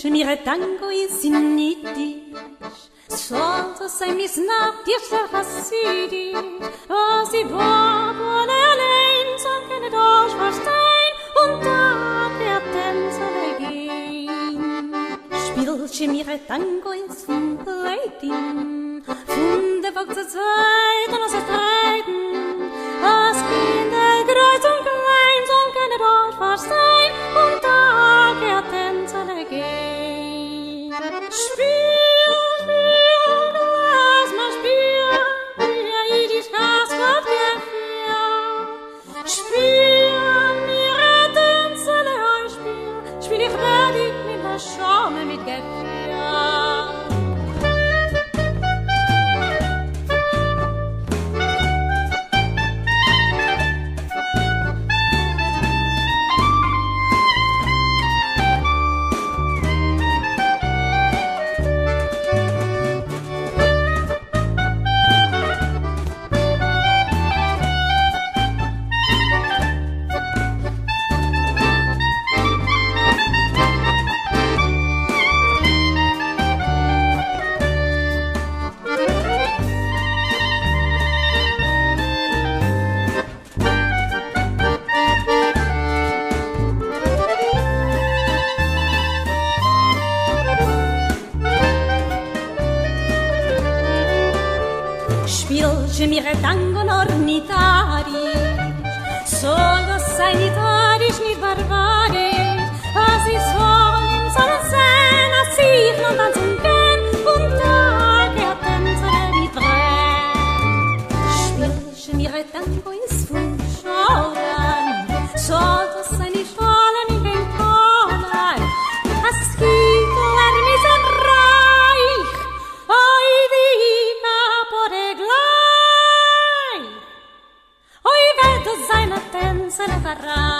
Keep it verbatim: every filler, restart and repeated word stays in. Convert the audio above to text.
Śmigę tango i znidisz, sollte sein bis nach dir verhassidisch, was sie war, ohne allein, sang keine Deutsch verstehen, und da wird Tänzerle gehen. Spiel Śmigę tango i znidisch, funde Bock zu zweit und aus der Streiten, als Kinder groß und klein, sang keine Deutsch verstehen, und da wird Tänzerle gehen. Spiel Śmigę tango nornitarisch, solo sein itarisch, nicht barbarisch, was ich soll im Sonne sein, als ich nur tanzen kann, und da der Tänzer wie brennt. Spiel Śmigę tango ist von Schoren, sollte sein ich wollen in den Kornlein, als Hitler mit dem Reich, oi wie Kapore gleich. Hoy vedo seine Tänze verraten.